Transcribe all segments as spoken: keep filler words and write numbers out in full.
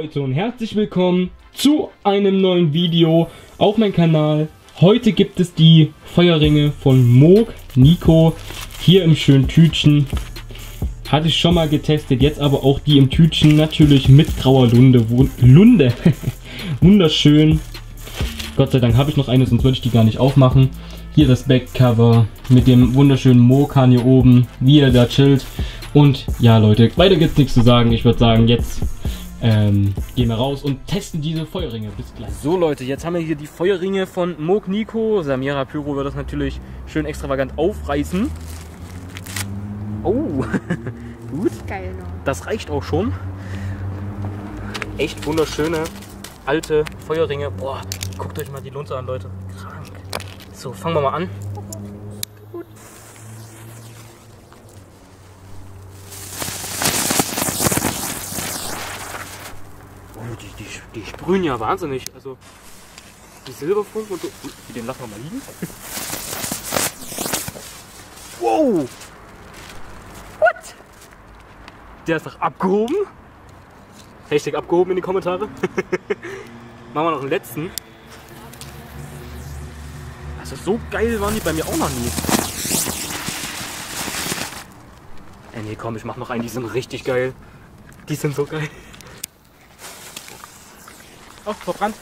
Leute und herzlich willkommen zu einem neuen Video auf meinem Kanal. Heute gibt es die Feuerringe von Moog Nico hier im schönen Tütchen. Hatte ich schon mal getestet, jetzt aber auch die im Tütchen natürlich mit grauer Lunde. Lunde. Wunderschön. Gott sei Dank habe ich noch eine, sonst würde ich die gar nicht aufmachen. Hier das Backcover mit dem wunderschönen Mookan hier oben, wie er da chillt. Und ja Leute, weiter gibt es nichts zu sagen. Ich würde sagen, jetzt ähm, gehen wir raus und testen diese Feuerringe. Bis gleich. So Leute, jetzt haben wir hier die Feuerringe von Moog Nico. Samira Pyro wird das natürlich schön extravagant aufreißen. Oh, gut. Geil noch. Das reicht auch schon. Echt wunderschöne alte Feuerringe. Boah, guckt euch mal die Lunte an, Leute. Krank. So, fangen wir mal an. Die, die, die sprühen ja wahnsinnig, also die Silberfunken und so, den lassen wir mal liegen. Wow! What? Der ist doch abgehoben. Hashtag abgehoben in die Kommentare. Machen wir noch einen letzten. Also so geil waren die bei mir auch noch nie. Ey, nee, komm, ich mach noch einen, die sind richtig geil. Die sind so geil. Oh, verbrannt.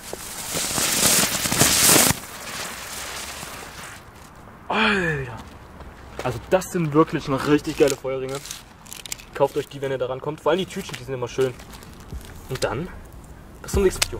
Alter. Also das sind wirklich noch richtig geile Feuerringe. Kauft euch die, wenn ihr da rankommt. Vor allem die Tütchen, die sind immer schön. Und dann bis zum nächsten Video.